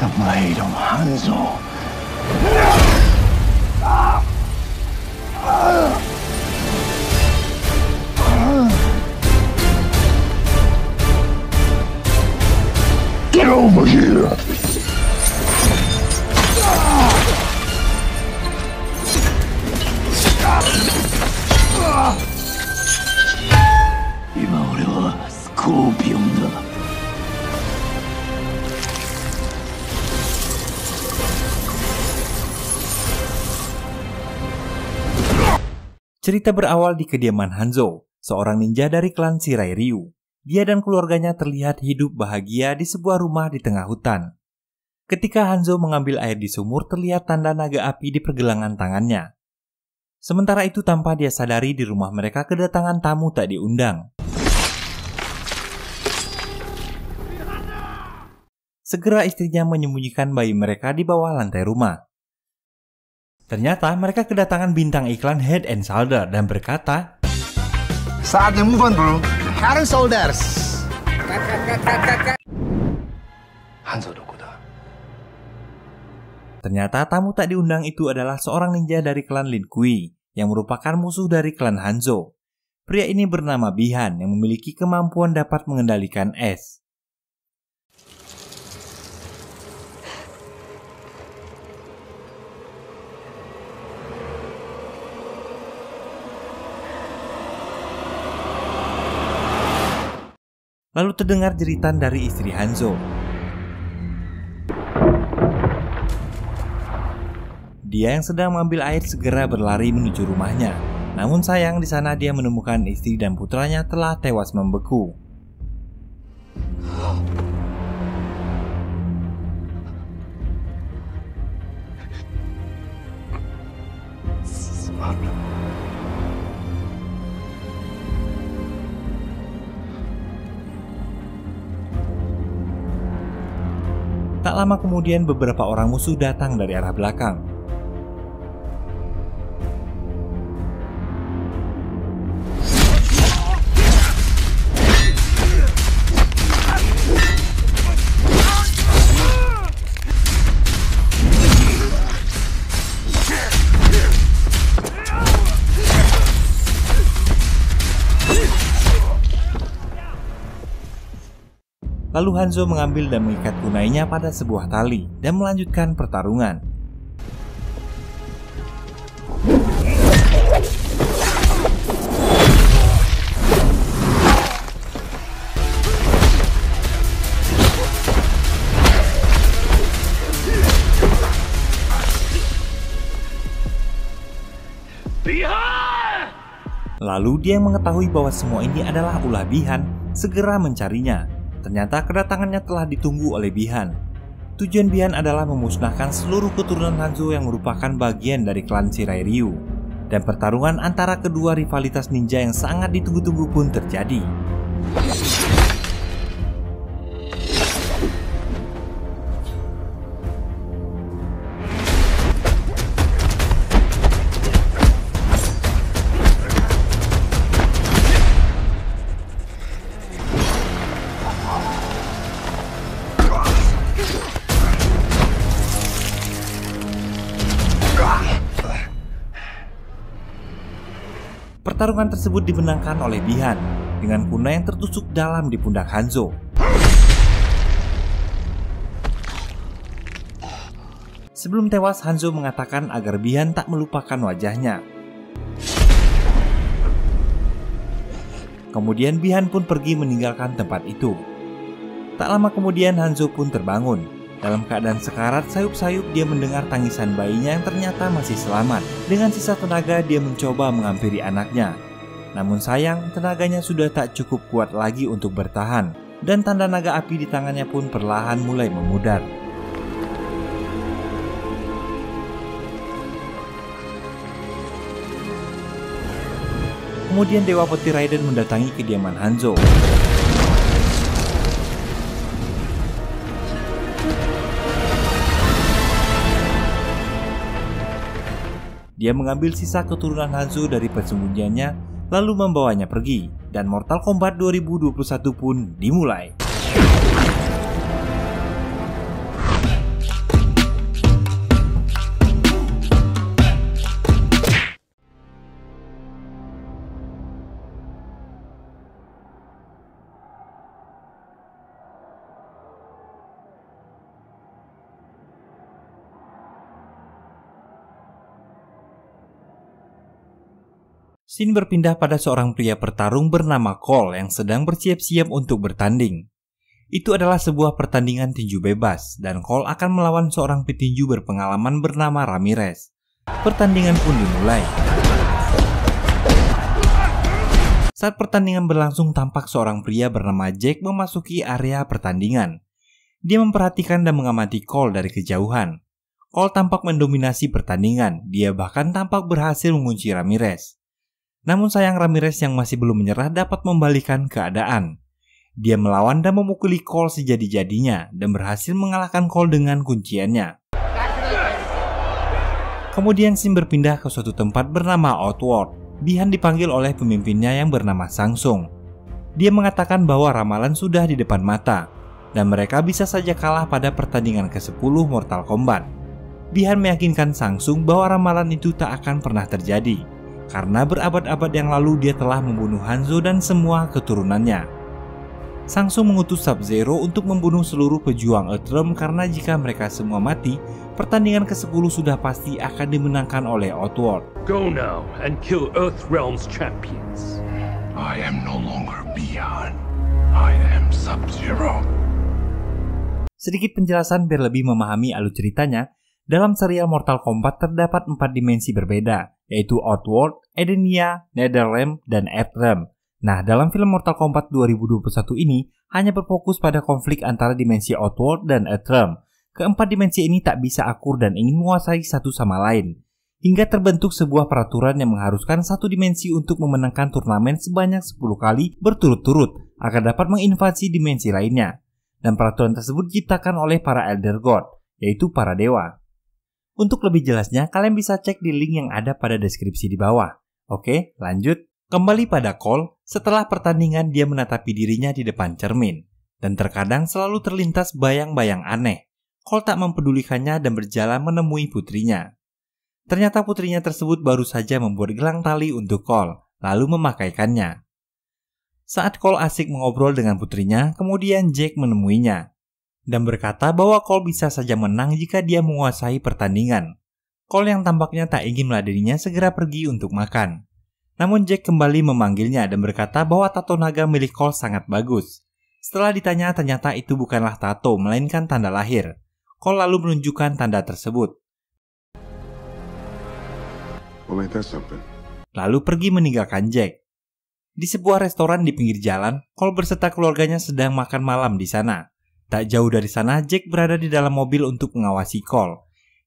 the blade of Hanzo. Get over here! Scorpion da. Cerita berawal di kediaman Hanzo, seorang ninja dari klan Shirai Ryu. Dia dan keluarganya terlihat hidup bahagia di sebuah rumah di tengah hutan. Ketika Hanzo mengambil air di sumur, terlihat tanda naga api di pergelangan tangannya. Sementara itu tanpa dia sadari di rumah mereka kedatangan tamu tak diundang. Segera istrinya menyembunyikan bayi mereka di bawah lantai rumah. Ternyata mereka kedatangan bintang iklan Head and Shoulder dan berkata, "Saatnya move on bro, Head and Shoulders." Ternyata tamu tak diundang itu adalah seorang ninja dari klan Lin Kuei yang merupakan musuh dari klan Hanzo. Pria ini bernama Bihan yang memiliki kemampuan dapat mengendalikan es. Lalu terdengar jeritan dari istri Hanzo. Dia yang sedang mengambil air segera berlari menuju rumahnya. Namun sayang di sana dia menemukan istri dan putranya telah tewas membeku. Tak lama kemudian beberapa orang musuh datang dari arah belakang. Lalu Hanzo mengambil dan mengikat kunainya pada sebuah tali dan melanjutkan pertarungan. Lalu dia yang mengetahui bahwa semua ini adalah ulah Bihan segera mencarinya. Ternyata kedatangannya telah ditunggu oleh Bihan. Tujuan Bihan adalah memusnahkan seluruh keturunan Hanzo yang merupakan bagian dari klan Shirai Ryu. Dan pertarungan antara kedua rivalitas ninja yang sangat ditunggu-tunggu pun terjadi. Pertarungan tersebut dimenangkan oleh Bihan dengan kunai yang tertusuk dalam di pundak Hanzo. Sebelum tewas, Hanzo mengatakan agar Bihan tak melupakan wajahnya. Kemudian Bihan pun pergi meninggalkan tempat itu. Tak lama kemudian Hanzo pun terbangun. Dalam keadaan sekarat sayup-sayup dia mendengar tangisan bayinya yang ternyata masih selamat. Dengan sisa tenaga dia mencoba menghampiri anaknya. Namun sayang tenaganya sudah tak cukup kuat lagi untuk bertahan. Dan tanda naga api di tangannya pun perlahan mulai memudar. Kemudian Dewa Petir Raiden mendatangi kediaman Hanzo. Dia mengambil sisa keturunan Hanzo dari persembunyiannya, lalu membawanya pergi. Dan Mortal Kombat 2021 pun dimulai. Scene berpindah pada seorang pria pertarung bernama Cole yang sedang bersiap-siap untuk bertanding. Itu adalah sebuah pertandingan tinju bebas, dan Cole akan melawan seorang petinju berpengalaman bernama Ramirez. Pertandingan pun dimulai. Saat pertandingan berlangsung, tampak seorang pria bernama Jack memasuki area pertandingan. Dia memperhatikan dan mengamati Cole dari kejauhan. Cole tampak mendominasi pertandingan, dia bahkan tampak berhasil mengunci Ramirez. Namun sayang, Ramirez yang masih belum menyerah dapat membalikkan keadaan. Dia melawan dan memukuli Cole sejadi-jadinya dan berhasil mengalahkan Cole dengan kunciannya. Kemudian scene berpindah ke suatu tempat bernama Outworld. Bihan dipanggil oleh pemimpinnya yang bernama Shang Tsung. Dia mengatakan bahwa ramalan sudah di depan mata dan mereka bisa saja kalah pada pertandingan ke-10 Mortal Kombat. Bihan meyakinkan Shang Tsung bahwa ramalan itu tak akan pernah terjadi, karena berabad-abad yang lalu dia telah membunuh Hanzo dan semua keturunannya. Shang Tsung mengutus Sub-Zero untuk membunuh seluruh pejuang Earthrealm karena jika mereka semua mati, pertandingan ke-10 sudah pasti akan dimenangkan oleh Outworld. Go now and kill Earthrealm's champions. I am no longer Bihan. I am Sub-Zero. Sedikit penjelasan biar lebih memahami alur ceritanya. Dalam serial Mortal Kombat terdapat 4 dimensi berbeda, yaitu Outworld, Edenia, Netherrealm, dan Earthrealm. Nah, dalam film Mortal Kombat 2021 ini hanya berfokus pada konflik antara dimensi Outworld dan Earthrealm. Keempat dimensi ini tak bisa akur dan ingin menguasai satu sama lain, hingga terbentuk sebuah peraturan yang mengharuskan satu dimensi untuk memenangkan turnamen sebanyak 10 kali berturut-turut agar dapat menginvasi dimensi lainnya. Dan peraturan tersebut diciptakan oleh para Elder God, yaitu para dewa. Untuk lebih jelasnya, kalian bisa cek di link yang ada pada deskripsi di bawah. Oke, lanjut. Kembali pada Cole, setelah pertandingan dia menatapi dirinya di depan cermin. Dan terkadang selalu terlintas bayang-bayang aneh. Cole tak mempedulikannya dan berjalan menemui putrinya. Ternyata putrinya tersebut baru saja membuat gelang tali untuk Cole, lalu memakaikannya. Saat Cole asik mengobrol dengan putrinya, kemudian Jack menemuinya dan berkata bahwa Cole bisa saja menang jika dia menguasai pertandingan. Cole yang tampaknya tak ingin meladeninya segera pergi untuk makan. Namun Jack kembali memanggilnya dan berkata bahwa tato naga milik Cole sangat bagus. Setelah ditanya, ternyata itu bukanlah tato, melainkan tanda lahir. Cole lalu menunjukkan tanda tersebut, lalu pergi meninggalkan Jack. Di sebuah restoran di pinggir jalan, Cole berserta keluarganya sedang makan malam di sana. Tak jauh dari sana, Jack berada di dalam mobil untuk mengawasi Cole.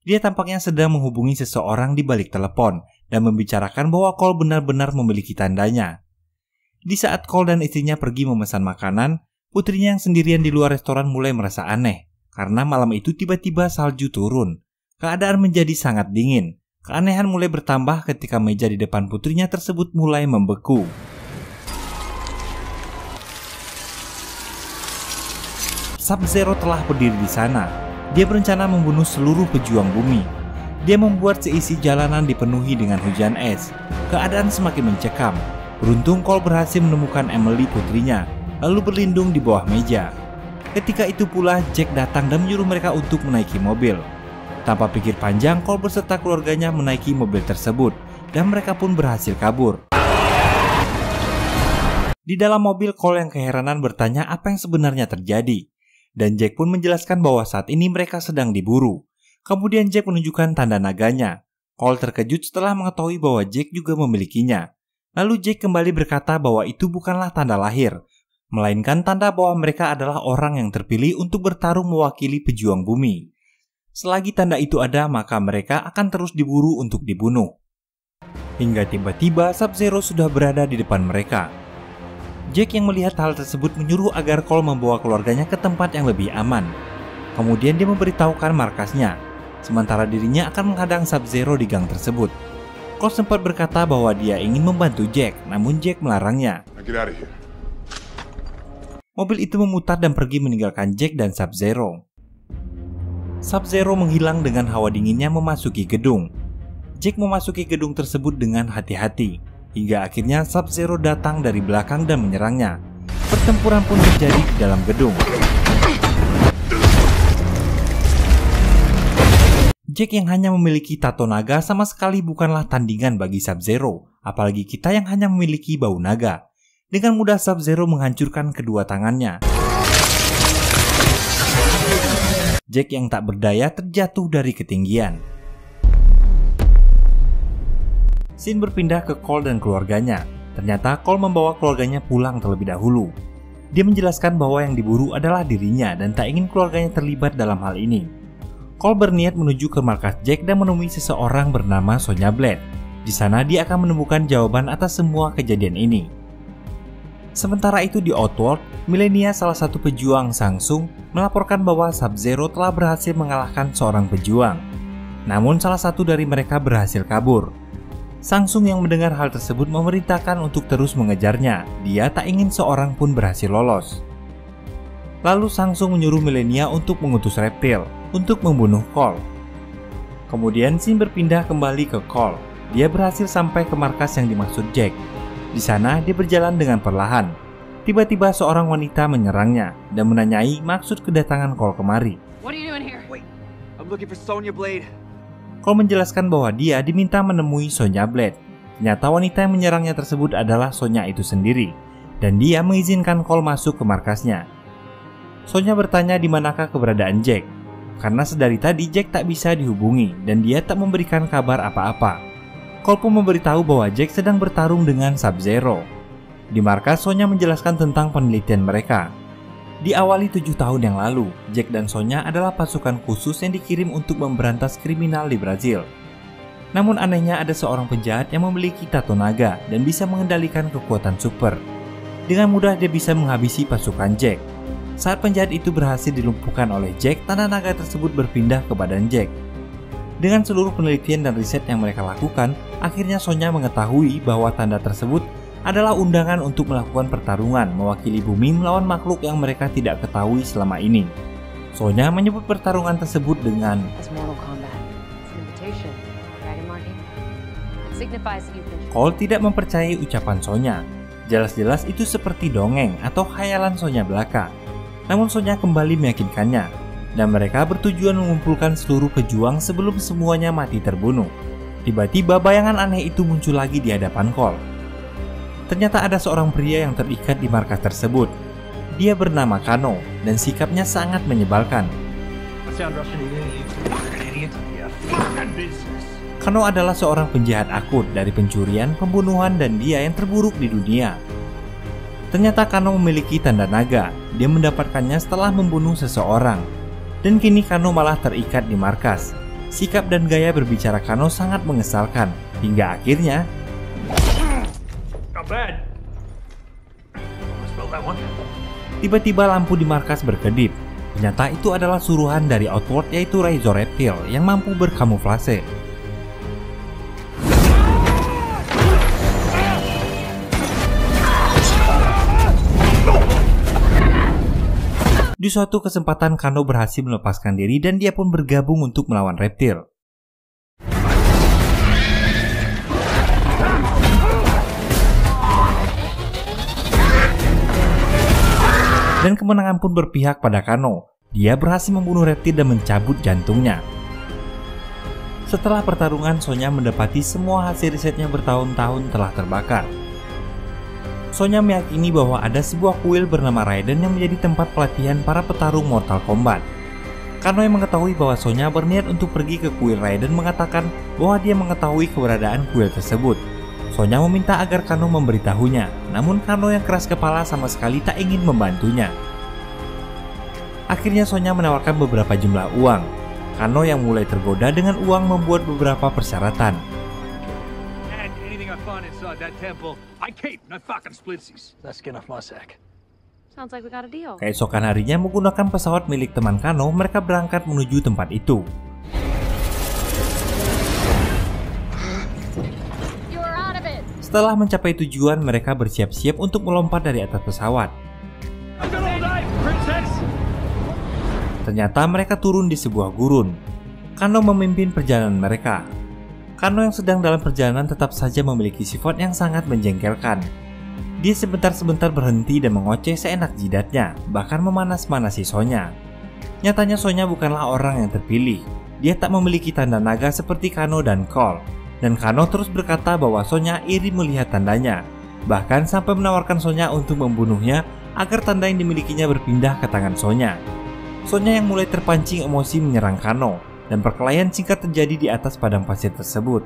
Dia tampaknya sedang menghubungi seseorang di balik telepon dan membicarakan bahwa Cole benar-benar memiliki tandanya. Di saat Cole dan istrinya pergi memesan makanan, putrinya yang sendirian di luar restoran mulai merasa aneh karena malam itu tiba-tiba salju turun. Keadaan menjadi sangat dingin. Keanehan mulai bertambah ketika meja di depan putrinya tersebut mulai membeku. Sub-Zero telah berdiri di sana. Dia berencana membunuh seluruh pejuang bumi. Dia membuat seisi jalanan dipenuhi dengan hujan es. Keadaan semakin mencekam. Beruntung Cole berhasil menemukan Emily putrinya, lalu berlindung di bawah meja. Ketika itu pula Jack datang dan menyuruh mereka untuk menaiki mobil. Tanpa pikir panjang, Cole beserta keluarganya menaiki mobil tersebut dan mereka pun berhasil kabur. Di dalam mobil, Cole yang keheranan bertanya apa yang sebenarnya terjadi. Dan Jack pun menjelaskan bahwa saat ini mereka sedang diburu. Kemudian Jack menunjukkan tanda naganya. Cole terkejut setelah mengetahui bahwa Jack juga memilikinya. Lalu Jack kembali berkata bahwa itu bukanlah tanda lahir, melainkan tanda bahwa mereka adalah orang yang terpilih untuk bertarung mewakili pejuang bumi. Selagi tanda itu ada, maka mereka akan terus diburu untuk dibunuh. Hingga tiba-tiba Sub-Zero sudah berada di depan mereka. Jack yang melihat hal tersebut menyuruh agar Cole membawa keluarganya ke tempat yang lebih aman. Kemudian dia memberitahukan markasnya, sementara dirinya akan menghadang Sub-Zero di gang tersebut. Cole sempat berkata bahwa dia ingin membantu Jack, namun Jack melarangnya. Mobil itu memutar dan pergi meninggalkan Jack dan Sub-Zero. Sub-Zero menghilang dengan hawa dinginnya memasuki gedung. Jack memasuki gedung tersebut dengan hati-hati, hingga akhirnya Sub-Zero datang dari belakang dan menyerangnya. Pertempuran pun terjadi di dalam gedung. Jack yang hanya memiliki tato naga sama sekali bukanlah tandingan bagi Sub-Zero, apalagi kita yang hanya memiliki bau naga. Dengan mudah Sub-Zero menghancurkan kedua tangannya. Jack yang tak berdaya terjatuh dari ketinggian. Scene berpindah ke Cole dan keluarganya. Ternyata Cole membawa keluarganya pulang terlebih dahulu. Dia menjelaskan bahwa yang diburu adalah dirinya dan tak ingin keluarganya terlibat dalam hal ini. Cole berniat menuju ke markas Jack dan menemui seseorang bernama Sonya Blade. Di sana dia akan menemukan jawaban atas semua kejadian ini. Sementara itu di Outworld, Mileena salah satu pejuang Shang Tsung melaporkan bahwa Sub-Zero telah berhasil mengalahkan seorang pejuang. Namun salah satu dari mereka berhasil kabur. Shang Tsung yang mendengar hal tersebut memerintahkan untuk terus mengejarnya. Dia tak ingin seorang pun berhasil lolos. Lalu Shang Tsung menyuruh Mileena untuk mengutus Reptile untuk membunuh Cole. Kemudian scene berpindah kembali ke Cole. Dia berhasil sampai ke markas yang dimaksud Jack. Di sana dia berjalan dengan perlahan. Tiba-tiba seorang wanita menyerangnya dan menanyai maksud kedatangan Cole kemari. Cole menjelaskan bahwa dia diminta menemui Sonya Blade. Ternyata wanita yang menyerangnya tersebut adalah Sonya itu sendiri, dan dia mengizinkan Cole masuk ke markasnya. Sonya bertanya di manakah keberadaan Jack. Karena sedari tadi Jack tak bisa dihubungi dan dia tak memberikan kabar apa-apa. Cole pun memberitahu bahwa Jack sedang bertarung dengan Sub-Zero. Di markas Sonya menjelaskan tentang penelitian mereka. Diawali 7 tahun yang lalu, Jack dan Sonya adalah pasukan khusus yang dikirim untuk memberantas kriminal di Brazil. Namun anehnya ada seorang penjahat yang memiliki tato naga dan bisa mengendalikan kekuatan super. Dengan mudah dia bisa menghabisi pasukan Jack. Saat penjahat itu berhasil dilumpuhkan oleh Jack, tanda naga tersebut berpindah ke badan Jack. Dengan seluruh penelitian dan riset yang mereka lakukan, akhirnya Sonya mengetahui bahwa tanda tersebut adalah undangan untuk melakukan pertarungan mewakili bumi melawan makhluk yang mereka tidak ketahui selama ini. Sonya menyebut pertarungan tersebut dengan Mortal Kombat. Cole tidak mempercayai ucapan Sonya. Jelas-jelas itu seperti dongeng atau khayalan Sonya belaka. Namun Sonya kembali meyakinkannya, dan mereka bertujuan mengumpulkan seluruh pejuang sebelum semuanya mati terbunuh. Tiba-tiba bayangan aneh itu muncul lagi di hadapan Cole. Ternyata ada seorang pria yang terikat di markas tersebut. Dia bernama Kano, dan sikapnya sangat menyebalkan. Kano adalah seorang penjahat akut dari pencurian, pembunuhan, dan dia yang terburuk di dunia. Ternyata Kano memiliki tanda naga. Dia mendapatkannya setelah membunuh seseorang. Dan kini Kano malah terikat di markas. Sikap dan gaya berbicara Kano sangat mengesalkan. Hingga akhirnya tiba-tiba lampu di markas berkedip. Ternyata itu adalah suruhan dari Outworld, yaitu Razor Reptile yang mampu berkamuflase. Di suatu kesempatan Kano berhasil melepaskan diri dan dia pun bergabung untuk melawan Reptile. Dan kemenangan pun berpihak pada Kano. Dia berhasil membunuh Reptile dan mencabut jantungnya. Setelah pertarungan, Sonya mendapati semua hasil risetnya bertahun-tahun telah terbakar. Sonya meyakini bahwa ada sebuah kuil bernama Raiden yang menjadi tempat pelatihan para petarung Mortal Kombat. Kano yang mengetahui bahwa Sonya berniat untuk pergi ke kuil Raiden mengatakan bahwa dia mengetahui keberadaan kuil tersebut. Sonya meminta agar Kano memberitahunya, namun Kano yang keras kepala sama sekali tak ingin membantunya. Akhirnya Sonya menawarkan beberapa jumlah uang. Kano yang mulai tergoda dengan uang membuat beberapa persyaratan. Keesokan harinya menggunakan pesawat milik teman Kano, mereka berangkat menuju tempat itu. Setelah mencapai tujuan, mereka bersiap-siap untuk melompat dari atas pesawat. Ternyata mereka turun di sebuah gurun. Kano memimpin perjalanan mereka. Kano yang sedang dalam perjalanan tetap saja memiliki sifat yang sangat menjengkelkan. Dia sebentar-sebentar berhenti dan mengoceh seenak jidatnya, bahkan memanas-manasi Sonya. Nyatanya Sonya bukanlah orang yang terpilih. dia tak memiliki tanda naga seperti Kano dan Cole. Dan Kano terus berkata bahwa Sonya iri melihat tandanya, bahkan sampai menawarkan Sonya untuk membunuhnya agar tanda yang dimilikinya berpindah ke tangan Sonya. Sonya yang mulai terpancing emosi menyerang Kano, dan perkelahian singkat terjadi di atas padang pasir tersebut.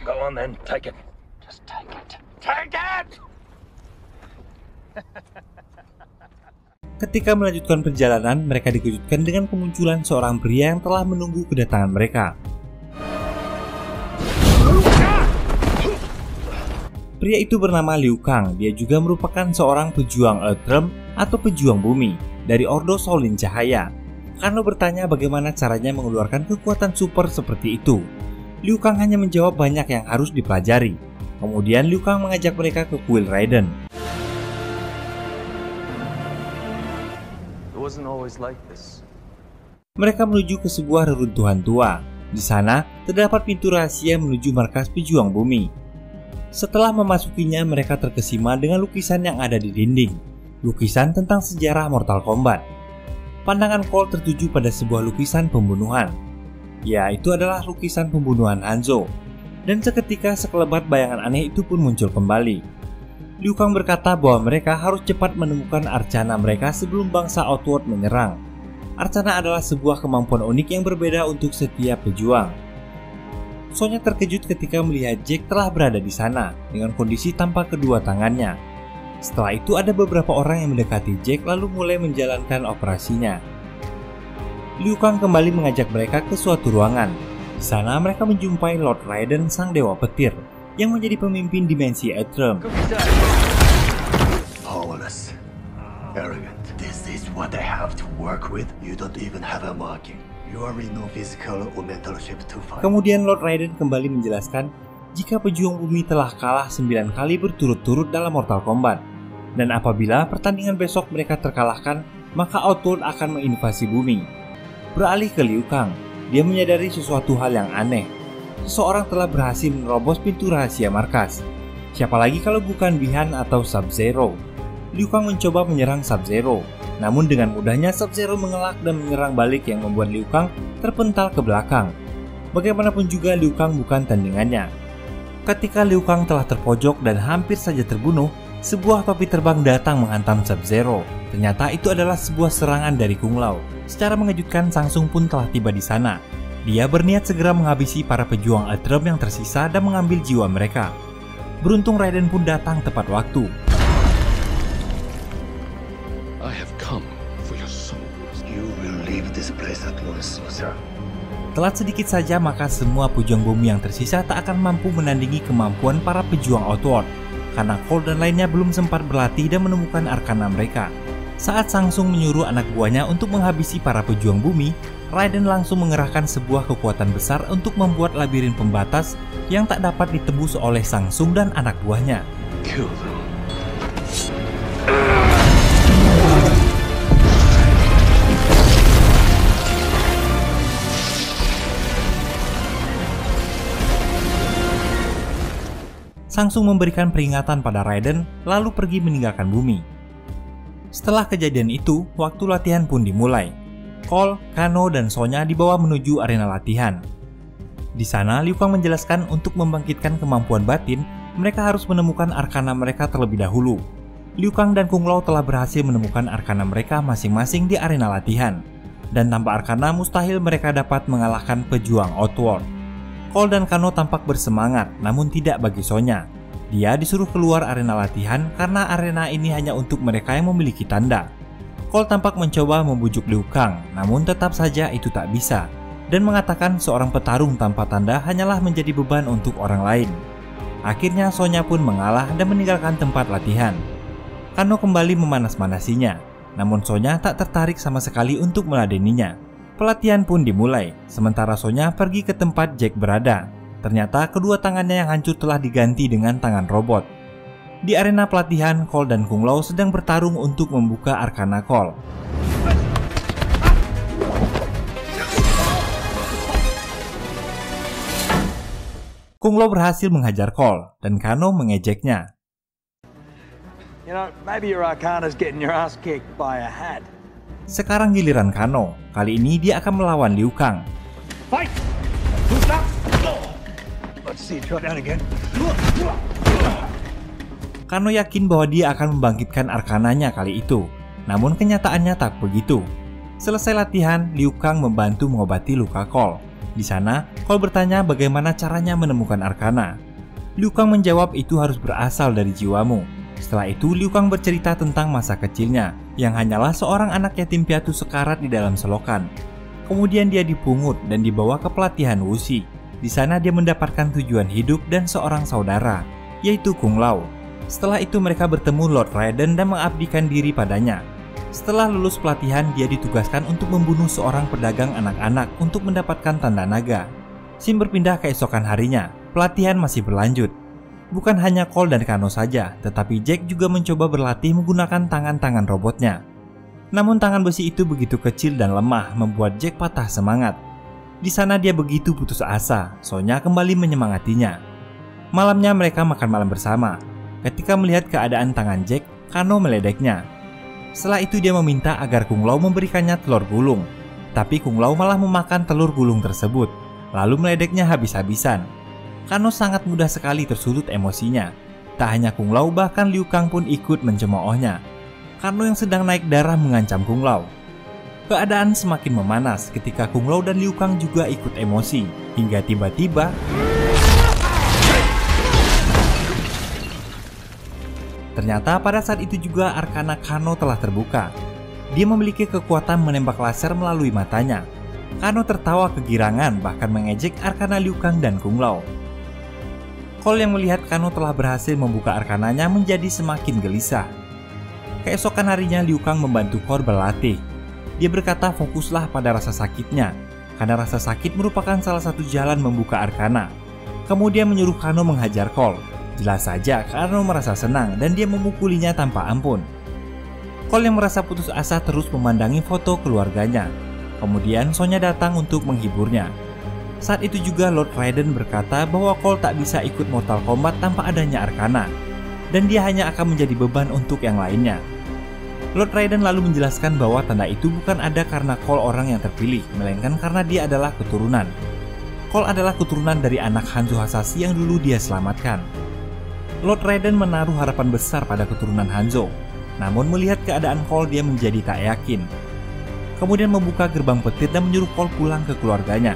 Go on then, take it. Just take it. Take it! Ketika melanjutkan perjalanan, mereka dikejutkan dengan kemunculan seorang pria yang telah menunggu kedatangan mereka. Pria itu bernama Liu Kang. Dia juga merupakan seorang pejuang Earthrealm atau pejuang bumi dari Ordo Shaolin Cahaya. Kano bertanya bagaimana caranya mengeluarkan kekuatan super seperti itu. Liu Kang hanya menjawab banyak yang harus dipelajari. Kemudian Liu Kang mengajak mereka ke kuil Raiden. Mereka menuju ke sebuah reruntuhan tua. Di sana terdapat pintu rahasia menuju markas pejuang bumi. Setelah memasukinya, mereka terkesima dengan lukisan yang ada di dinding. Lukisan tentang sejarah Mortal Kombat. Pandangan Cole tertuju pada sebuah lukisan pembunuhan. Ya, itu adalah lukisan pembunuhan Hanzo. Dan seketika sekelebat bayangan aneh itu pun muncul kembali. Liu Kang berkata bahwa mereka harus cepat menemukan Arcana mereka sebelum bangsa Outworld menyerang. Arcana adalah sebuah kemampuan unik yang berbeda untuk setiap pejuang. Sonya terkejut ketika melihat Jax telah berada di sana dengan kondisi tanpa kedua tangannya. Setelah itu ada beberapa orang yang mendekati Jax lalu mulai menjalankan operasinya. Liu Kang kembali mengajak mereka ke suatu ruangan. Di sana mereka menjumpai Lord Raiden, sang dewa petir, yang menjadi pemimpin dimensi Earthrealm. Kemudian Lord Raiden kembali menjelaskan jika pejuang bumi telah kalah 9 kali berturut-turut dalam Mortal Kombat. Dan apabila pertandingan besok mereka terkalahkan, maka Outworld akan menginvasi bumi. Beralih ke Liu Kang, dia menyadari sesuatu hal yang aneh. Seseorang telah berhasil menerobos pintu rahasia markas. Siapa lagi kalau bukan Bihan atau Sub-Zero. Liu Kang mencoba menyerang Sub-Zero. Namun dengan mudahnya Sub-Zero mengelak dan menyerang balik yang membuat Liu Kang terpental ke belakang. Bagaimanapun juga Liu Kang bukan tandingannya. Ketika Liu Kang telah terpojok dan hampir saja terbunuh, sebuah topi terbang datang menghantam Sub-Zero. Ternyata itu adalah sebuah serangan dari Kung Lao. Secara mengejutkan, Shang Tsung pun telah tiba di sana. Dia berniat segera menghabisi para pejuang Earthrealm yang tersisa dan mengambil jiwa mereka. Beruntung Raiden pun datang tepat waktu. Telat sedikit saja maka semua pejuang bumi yang tersisa tak akan mampu menandingi kemampuan para pejuang Outworld, karena Cole dan lainnya belum sempat berlatih dan menemukan Arcana mereka. Saat Shang Tsung menyuruh anak buahnya untuk menghabisi para pejuang bumi, Raiden langsung mengerahkan sebuah kekuatan besar untuk membuat labirin pembatas yang tak dapat ditebus oleh Shang Tsung dan anak buahnya. Shang Tsung memberikan peringatan pada Raiden, lalu pergi meninggalkan bumi. Setelah kejadian itu, waktu latihan pun dimulai. Cole, Kano, dan Sonya dibawa menuju arena latihan. Di sana, Liu Kang menjelaskan untuk membangkitkan kemampuan batin, mereka harus menemukan Arcana mereka terlebih dahulu. Liu Kang dan Kung Lao telah berhasil menemukan Arcana mereka masing-masing di arena latihan. Dan tanpa Arcana, mustahil mereka dapat mengalahkan pejuang Outworld. Cole dan Kano tampak bersemangat, namun tidak bagi Sonya. Dia disuruh keluar arena latihan karena arena ini hanya untuk mereka yang memiliki tanda. Cole tampak mencoba membujuk Liu Kang, namun tetap saja itu tak bisa. Dan mengatakan seorang petarung tanpa tanda hanyalah menjadi beban untuk orang lain. Akhirnya Sonya pun mengalah dan meninggalkan tempat latihan. Kano kembali memanas-manasinya, namun Sonya tak tertarik sama sekali untuk meladeninya. Pelatihan pun dimulai, sementara Sonya pergi ke tempat Jax berada. Ternyata kedua tangannya yang hancur telah diganti dengan tangan robot. Di arena pelatihan, Cole dan Kung Lao sedang bertarung untuk membuka Arcana Cole. Kung Lao berhasil menghajar Cole, dan Kano mengejeknya. You know, maybe your Arcana's getting your ass kicked by a hat. Sekarang giliran Kano. Kali ini dia akan melawan Liu Kang. Fight! Let's see, try that again. Kano yakin bahwa dia akan membangkitkan Arkananya kali itu. Namun kenyataannya tak begitu. Selesai latihan, Liu Kang membantu mengobati luka Cole. Di sana, Cole bertanya bagaimana caranya menemukan Arcana. Liu Kang menjawab itu harus berasal dari jiwamu. Setelah itu, Liu Kang bercerita tentang masa kecilnya, yang hanyalah seorang anak yatim piatu sekarat di dalam selokan. Kemudian dia dipungut dan dibawa ke pelatihan Wuxi. Di sana dia mendapatkan tujuan hidup dan seorang saudara, yaitu Kung Lao. Setelah itu mereka bertemu Lord Raiden dan mengabdikan diri padanya. Setelah lulus pelatihan, dia ditugaskan untuk membunuh seorang pedagang anak-anak untuk mendapatkan tanda naga. Sim berpindah keesokan harinya, pelatihan masih berlanjut. Bukan hanya Cole dan Kano saja, tetapi Jack juga mencoba berlatih menggunakan tangan-tangan robotnya. Namun tangan besi itu begitu kecil dan lemah membuat Jack patah semangat. Di sana dia begitu putus asa, Sonya kembali menyemangatinya. Malamnya mereka makan malam bersama. Ketika melihat keadaan tangan Jack, Kano meledeknya. Setelah itu dia meminta agar Kung Lao memberikannya telur gulung. Tapi Kung Lao malah memakan telur gulung tersebut, lalu meledeknya habis-habisan. Kano sangat mudah sekali tersudut emosinya. Tak hanya Kung Lao, bahkan Liu Kang pun ikut mencemoohnya. Kano yang sedang naik darah mengancam Kung Lao. Keadaan semakin memanas ketika Kung Lao dan Liu Kang juga ikut emosi. Hingga tiba-tiba ternyata pada saat itu juga Arcana Kano telah terbuka. Dia memiliki kekuatan menembak laser melalui matanya. Kano tertawa kegirangan bahkan mengejek Arcana Liu Kang dan Kung Lao. Cole yang melihat Kano telah berhasil membuka Arcananya menjadi semakin gelisah. Keesokan harinya Liu Kang membantu Cole berlatih. Dia berkata fokuslah pada rasa sakitnya, karena rasa sakit merupakan salah satu jalan membuka Arcana. Kemudian menyuruh Kano menghajar Cole. Jelas saja Kano merasa senang dan dia memukulinya tanpa ampun. Cole yang merasa putus asa terus memandangi foto keluarganya. Kemudian Sonya datang untuk menghiburnya. Saat itu juga Lord Raiden berkata bahwa Cole tak bisa ikut Mortal Kombat tanpa adanya Arcana, dan dia hanya akan menjadi beban untuk yang lainnya. Lord Raiden lalu menjelaskan bahwa tanda itu bukan ada karena Cole orang yang terpilih, melainkan karena dia adalah keturunan. Cole adalah keturunan dari anak Hanzo Hasashi yang dulu dia selamatkan. Lord Raiden menaruh harapan besar pada keturunan Hanzo, namun melihat keadaan Cole dia menjadi tak yakin. Kemudian membuka gerbang petir dan menyuruh Cole pulang ke keluarganya.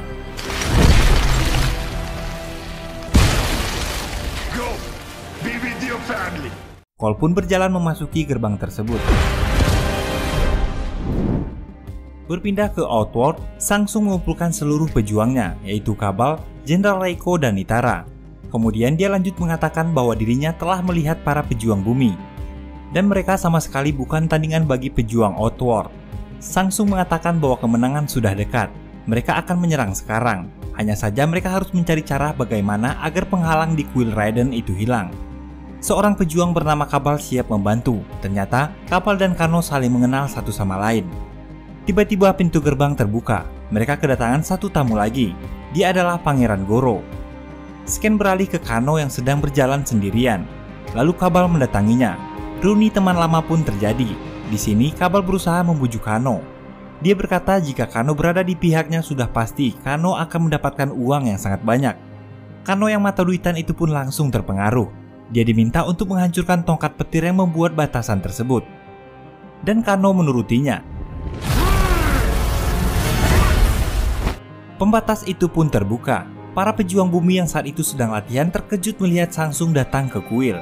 Cole pun berjalan memasuki gerbang tersebut. Berpindah ke Outworld, Shang Tsung mengumpulkan seluruh pejuangnya, yaitu Kabal, Jenderal Reiko, dan Nitara. Kemudian dia lanjut mengatakan bahwa dirinya telah melihat para pejuang bumi, dan mereka sama sekali bukan tandingan bagi pejuang Outworld. Shang Tsung mengatakan bahwa kemenangan sudah dekat, mereka akan menyerang sekarang. Hanya saja mereka harus mencari cara bagaimana agar penghalang di kuil Raiden itu hilang. Seorang pejuang bernama Kabal siap membantu. Ternyata Kabal dan Kano saling mengenal satu sama lain. Tiba-tiba pintu gerbang terbuka, mereka kedatangan satu tamu lagi. Dia adalah Pangeran Goro. Scan beralih ke Kano yang sedang berjalan sendirian. Lalu Kabal mendatanginya. Reuni teman lama pun terjadi. Di sini Kabal berusaha membujuk Kano. Dia berkata jika Kano berada di pihaknya sudah pasti Kano akan mendapatkan uang yang sangat banyak. Kano yang mata duitan itu pun langsung terpengaruh. Dia diminta untuk menghancurkan tongkat petir yang membuat batasan tersebut. Dan Kano menurutinya. Pembatas itu pun terbuka. Para pejuang bumi yang saat itu sedang latihan terkejut melihat Shang Tsung datang ke kuil.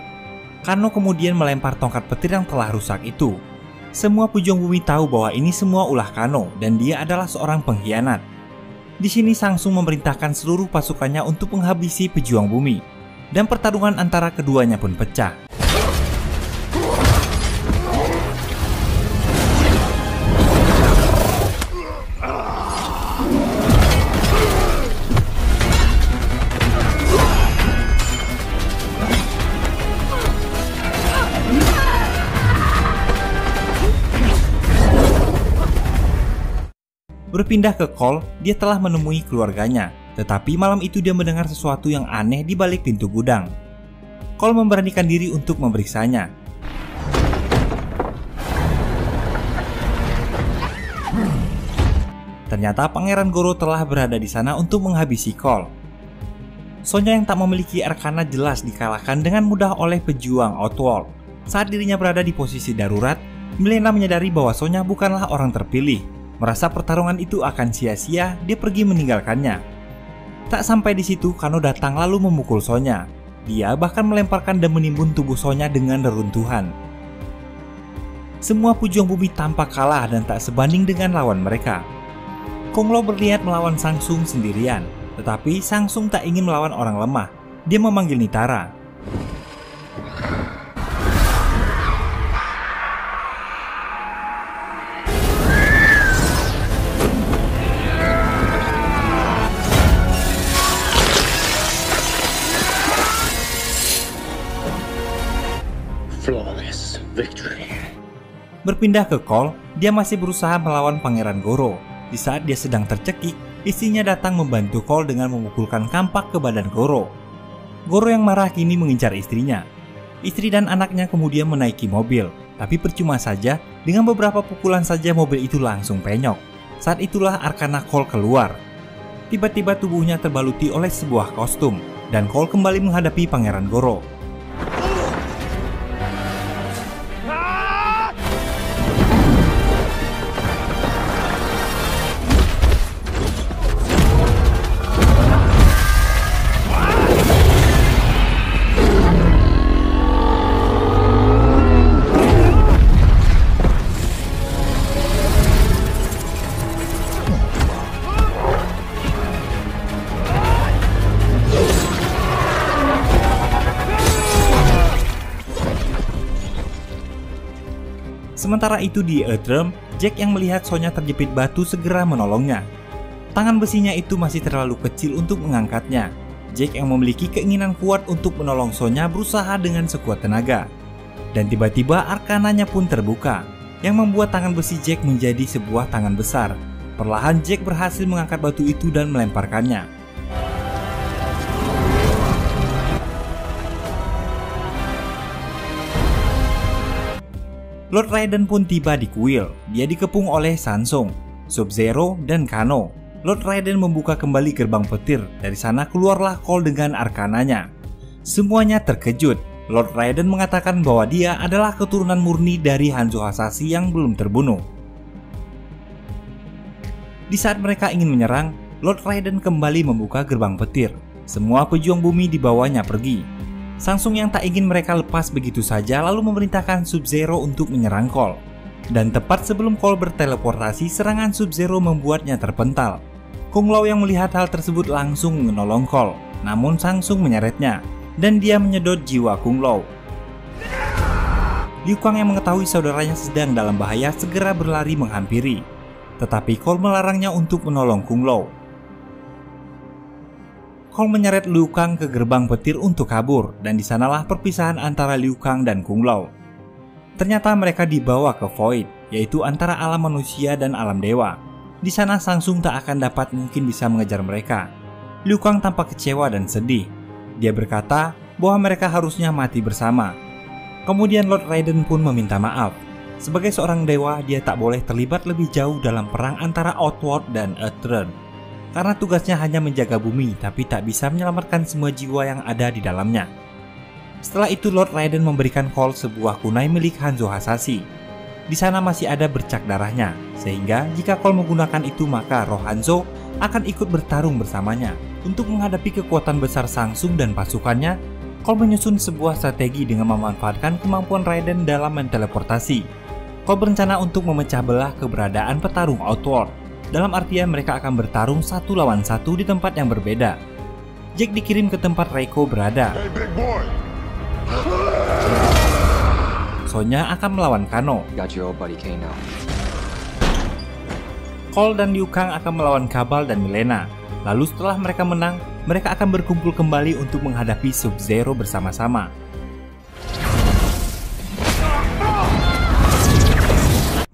Kano kemudian melempar tongkat petir yang telah rusak itu. Semua pejuang bumi tahu bahwa ini semua ulah Kano dan dia adalah seorang pengkhianat. Di sini Shang Tsung memerintahkan seluruh pasukannya untuk menghabisi pejuang bumi, dan pertarungan antara keduanya pun pecah. Berpindah ke Cole, dia telah menemui keluarganya. Tetapi malam itu dia mendengar sesuatu yang aneh di balik pintu gudang. Cole memberanikan diri untuk memeriksanya. Ternyata Pangeran Goro telah berada di sana untuk menghabisi Cole. Sonya yang tak memiliki Arcana jelas dikalahkan dengan mudah oleh pejuang Outworld. Saat dirinya berada di posisi darurat, Mileena menyadari bahwa Sonya bukanlah orang terpilih. Merasa pertarungan itu akan sia-sia, dia pergi meninggalkannya. Tak sampai di situ, Kano datang lalu memukul Sonya. Dia bahkan melemparkan dan menimbun tubuh Sonya dengan reruntuhan. Semua pejuang bumi tampak kalah dan tak sebanding dengan lawan mereka. Kung Lao berniat melawan Shang Tsung sendirian, tetapi Shang Tsung tak ingin melawan orang lemah. Dia memanggil Nitara. Berpindah ke Cole, dia masih berusaha melawan Pangeran Goro. Di saat dia sedang tercekik, istrinya datang membantu Cole dengan memukulkan kampak ke badan Goro. Goro yang marah kini mengincar istrinya. Istri dan anaknya kemudian menaiki mobil, tapi percuma saja, dengan beberapa pukulan saja mobil itu langsung penyok. Saat itulah Arcana Cole keluar. Tiba-tiba tubuhnya terbaluti oleh sebuah kostum, dan Cole kembali menghadapi Pangeran Goro. Sementara itu di Earthrealm, Jax yang melihat Sonya terjepit batu segera menolongnya. Tangan besinya itu masih terlalu kecil untuk mengangkatnya. Jax yang memiliki keinginan kuat untuk menolong Sonya berusaha dengan sekuat tenaga. Dan tiba-tiba arkananya pun terbuka, yang membuat tangan besi Jax menjadi sebuah tangan besar. Perlahan Jax berhasil mengangkat batu itu dan melemparkannya. Lord Raiden pun tiba di kuil, dia dikepung oleh Shang Tsung, Sub-Zero, dan Kano. Lord Raiden membuka kembali gerbang petir, dari sana keluarlah Cole dengan arkananya. Semuanya terkejut, Lord Raiden mengatakan bahwa dia adalah keturunan murni dari Hanzo Hasashi yang belum terbunuh. Di saat mereka ingin menyerang, Lord Raiden kembali membuka gerbang petir, semua pejuang bumi dibawanya pergi. Shang Tsung yang tak ingin mereka lepas begitu saja lalu memerintahkan Sub-Zero untuk menyerang Cole. Dan tepat sebelum Cole berteleportasi, serangan Sub-Zero membuatnya terpental. Kung Lao yang melihat hal tersebut langsung menolong Cole, namun Shang Tsung menyeretnya, dan dia menyedot jiwa Kung Lao. Liu Kang yang mengetahui saudaranya sedang dalam bahaya segera berlari menghampiri, tetapi Cole melarangnya untuk menolong Kung Lao. Cole menyeret Liu Kang ke gerbang petir untuk kabur, dan disanalah perpisahan antara Liu Kang dan Kung Lao. Ternyata mereka dibawa ke Void, yaitu antara alam manusia dan alam dewa. Di sana Shang Tsung tak akan dapat mungkin bisa mengejar mereka. Liu Kang tampak kecewa dan sedih. Dia berkata bahwa mereka harusnya mati bersama. Kemudian Lord Raiden pun meminta maaf. Sebagai seorang dewa, dia tak boleh terlibat lebih jauh dalam perang antara Outworld dan Earthrealm. Karena tugasnya hanya menjaga bumi, tapi tak bisa menyelamatkan semua jiwa yang ada di dalamnya. Setelah itu Lord Raiden memberikan Cole sebuah kunai milik Hanzo Hasashi. Di sana masih ada bercak darahnya, sehingga jika Cole menggunakan itu maka roh Hanzo akan ikut bertarung bersamanya. Untuk menghadapi kekuatan besar Shang Tsung dan pasukannya, Cole menyusun sebuah strategi dengan memanfaatkan kemampuan Raiden dalam menteleportasi. Cole berencana untuk memecah belah keberadaan petarung Outworld. Dalam artian mereka akan bertarung satu lawan satu di tempat yang berbeda. Jax dikirim ke tempat Reiko berada. Sonya akan melawan Kano. Cole dan Liu Kang akan melawan Kabal dan Mileena. Lalu setelah mereka menang, mereka akan berkumpul kembali untuk menghadapi Sub-Zero bersama-sama.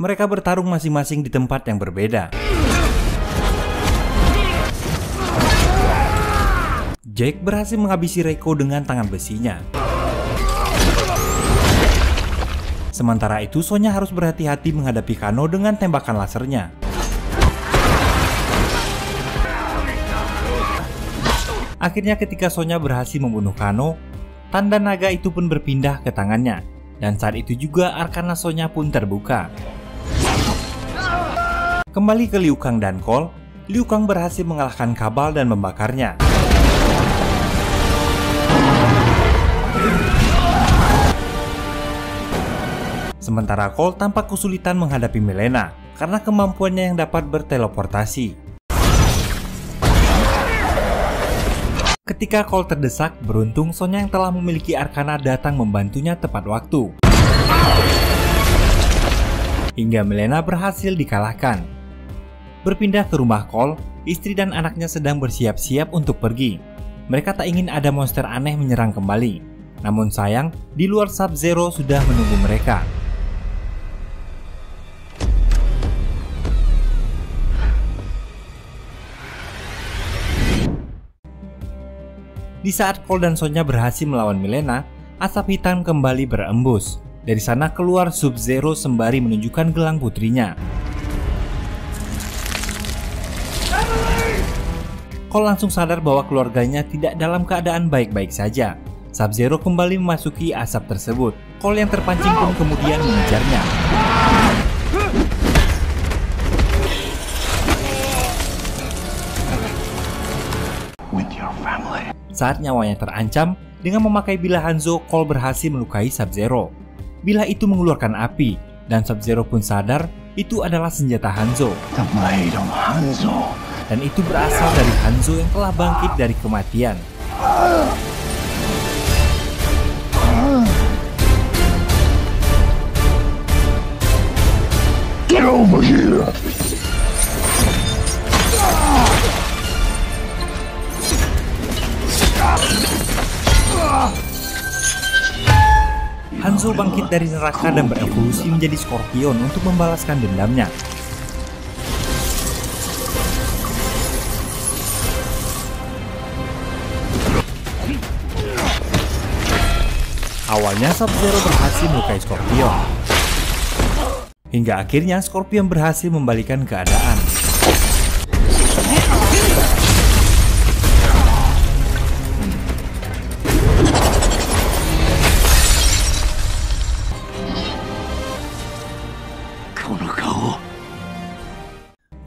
Mereka bertarung masing-masing di tempat yang berbeda. Jax berhasil menghabisi Reiko dengan tangan besinya. Sementara itu Sonya harus berhati-hati menghadapi Kano dengan tembakan lasernya. Akhirnya ketika Sonya berhasil membunuh Kano, tanda naga itu pun berpindah ke tangannya. Dan saat itu juga Arcana Sonya pun terbuka. Kembali ke Liu Kang dan Cole, Liu Kang berhasil mengalahkan Kabal dan membakarnya. Sementara Cole tampak kesulitan menghadapi Mileena karena kemampuannya yang dapat berteleportasi. Ketika Cole terdesak, beruntung Sonya yang telah memiliki Arcana datang membantunya tepat waktu. Hingga Mileena berhasil dikalahkan. Berpindah ke rumah Cole, istri dan anaknya sedang bersiap-siap untuk pergi. Mereka tak ingin ada monster aneh menyerang kembali. Namun sayang, di luar Sub-Zero sudah menunggu mereka. Di saat Cole dan Sonya berhasil melawan Mileena, asap hitam kembali berembus. Dari sana keluar Sub-Zero sembari menunjukkan gelang putrinya. Cole langsung sadar bahwa keluarganya tidak dalam keadaan baik-baik saja. Sub-Zero kembali memasuki asap tersebut. Cole yang terpancing pun kemudian mengejarnya. Saat nyawanya terancam, dengan memakai bilah Hanzo, Cole berhasil melukai Sub-Zero. Bilah itu mengeluarkan api, dan Sub-Zero pun sadar itu adalah senjata Hanzo. Dan itu berasal dari Hanzo yang telah bangkit dari kematian. Get over here. Hanzo bangkit dari neraka dan berevolusi menjadi Scorpion untuk membalaskan dendamnya. Awalnya Sub-Zero berhasil melukai Scorpion. Hingga akhirnya Scorpion berhasil membalikan keadaan.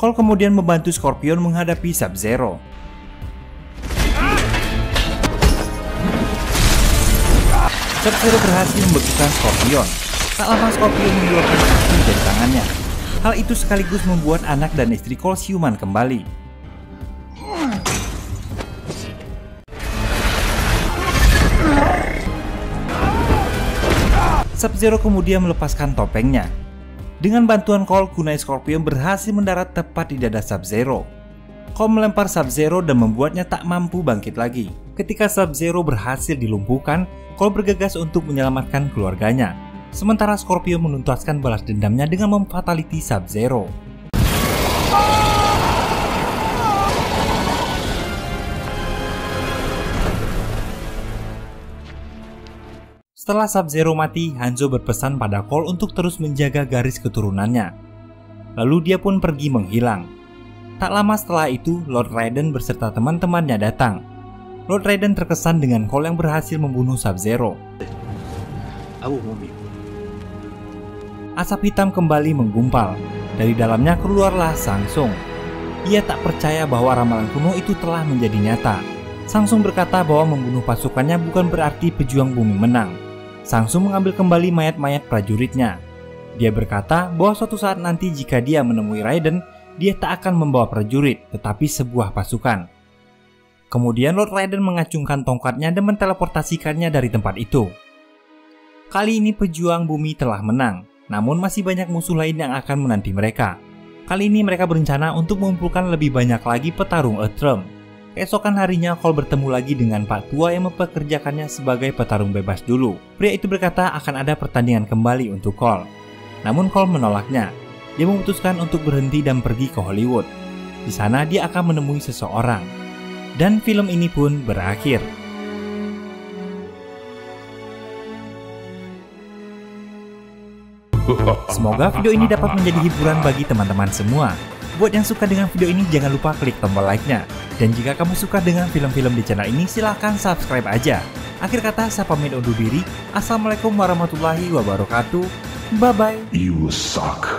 Cole kemudian membantu Scorpion menghadapi Sub-Zero. Sub-Zero berhasil membekukan Scorpion. Tak lama Scorpion mengeluarkan api dari tangannya. Hal itu sekaligus membuat anak dan istri Cole siuman kembali. Sub-Zero kemudian melepaskan topengnya. Dengan bantuan Cole, kunai Scorpion berhasil mendarat tepat di dada Sub-Zero. Cole melempar Sub-Zero dan membuatnya tak mampu bangkit lagi. Ketika Sub-Zero berhasil dilumpuhkan, Cole bergegas untuk menyelamatkan keluarganya. Sementara Scorpion menuntaskan balas dendamnya dengan memfataliti Sub-Zero. Setelah Sub-Zero mati, Hanzo berpesan pada Cole untuk terus menjaga garis keturunannya. Lalu dia pun pergi menghilang. Tak lama setelah itu, Lord Raiden berserta teman-temannya datang. Lord Raiden terkesan dengan Cole yang berhasil membunuh Sub-Zero. Asap hitam kembali menggumpal. Dari dalamnya keluarlah Shang Tsung. Ia tak percaya bahwa ramalan kuno itu telah menjadi nyata. Shang Tsung berkata bahwa membunuh pasukannya bukan berarti pejuang bumi menang. Shang Tsung mengambil kembali mayat-mayat prajuritnya. Dia berkata bahwa suatu saat nanti jika dia menemui Raiden, dia tak akan membawa prajurit, tetapi sebuah pasukan. Kemudian Lord Raiden mengacungkan tongkatnya dan menteleportasikannya dari tempat itu. Kali ini pejuang bumi telah menang, namun masih banyak musuh lain yang akan menanti mereka. Kali ini mereka berencana untuk mengumpulkan lebih banyak lagi petarung Earthrealm. Keesokan harinya Cole bertemu lagi dengan Pak Tua yang mempekerjakannya sebagai petarung bebas dulu. Pria itu berkata akan ada pertandingan kembali untuk Cole. Namun Cole menolaknya. Dia memutuskan untuk berhenti dan pergi ke Hollywood. Di sana dia akan menemui seseorang. Dan film ini pun berakhir. Semoga video ini dapat menjadi hiburan bagi teman-teman semua. Buat yang suka dengan video ini jangan lupa klik tombol like-nya. Dan jika kamu suka dengan film-film di channel ini silahkan subscribe aja. Akhir kata saya pamit undur diri. Assalamualaikum warahmatullahi wabarakatuh. Bye bye. You suck.